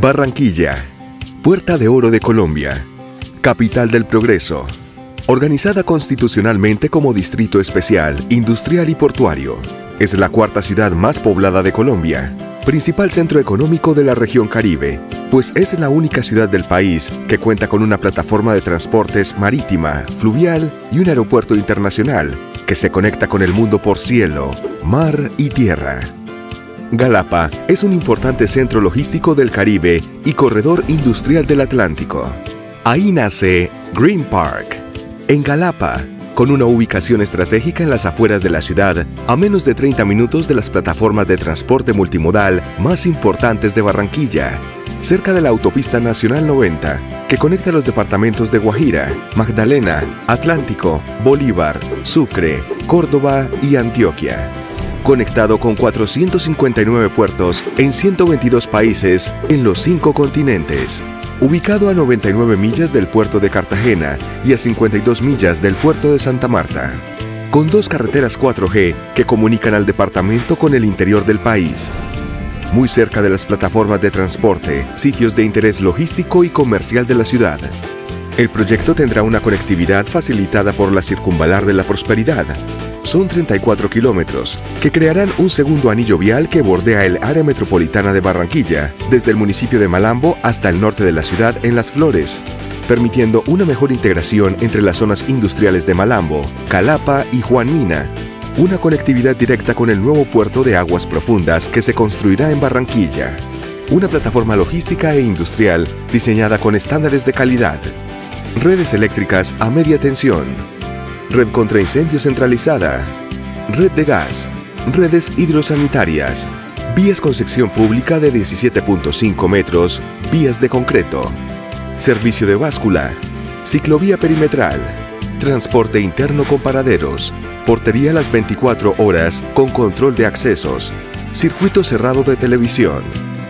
Barranquilla, Puerta de Oro de Colombia, capital del progreso, organizada constitucionalmente como Distrito Especial, Industrial y Portuario. Es la cuarta ciudad más poblada de Colombia, principal centro económico de la región Caribe, pues es la única ciudad del país que cuenta con una plataforma de transportes marítima, fluvial y un aeropuerto internacional que se conecta con el mundo por cielo, mar y tierra. Galapa es un importante centro logístico del Caribe y corredor industrial del Atlántico. Ahí nace Green Park, en Galapa, con una ubicación estratégica en las afueras de la ciudad, a menos de 30 minutos de las plataformas de transporte multimodal más importantes de Barranquilla, cerca de la Autopista Nacional 90, que conecta los departamentos de Guajira, Magdalena, Atlántico, Bolívar, Sucre, Córdoba y Antioquia. Conectado con 459 puertos en 122 países en los 5 continentes. Ubicado a 99 millas del puerto de Cartagena y a 52 millas del puerto de Santa Marta. Con 2 carreteras 4G que comunican al departamento con el interior del país. Muy cerca de las plataformas de transporte, sitios de interés logístico y comercial de la ciudad. El proyecto tendrá una conectividad facilitada por la Circunvalar de la Prosperidad. Son 34 kilómetros, que crearán un segundo anillo vial que bordea el área metropolitana de Barranquilla, desde el municipio de Malambo hasta el norte de la ciudad en Las Flores, permitiendo una mejor integración entre las zonas industriales de Malambo, Calapa y Juan Mina, una conectividad directa con el nuevo puerto de aguas profundas que se construirá en Barranquilla, una plataforma logística e industrial diseñada con estándares de calidad, redes eléctricas a media tensión, red contra incendios centralizada, red de gas, redes hidrosanitarias, vías con sección pública de 17.5 metros, vías de concreto, servicio de báscula, ciclovía perimetral, transporte interno con paraderos, portería a las 24 horas con control de accesos, circuito cerrado de televisión,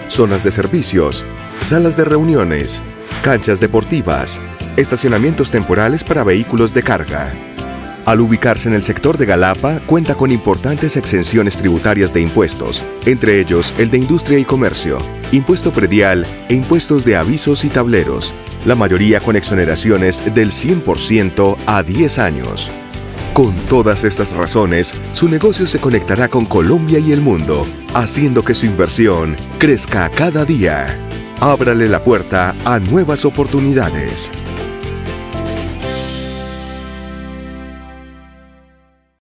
zonas de servicios, salas de reuniones, canchas deportivas, estacionamientos temporales para vehículos de carga. Al ubicarse en el sector de Galapa, cuenta con importantes exenciones tributarias de impuestos, entre ellos el de Industria y Comercio, Impuesto Predial e Impuestos de Avisos y Tableros, la mayoría con exoneraciones del 100% a 10 años. Con todas estas razones, su negocio se conectará con Colombia y el mundo, haciendo que su inversión crezca cada día. Ábrale la puerta a nuevas oportunidades.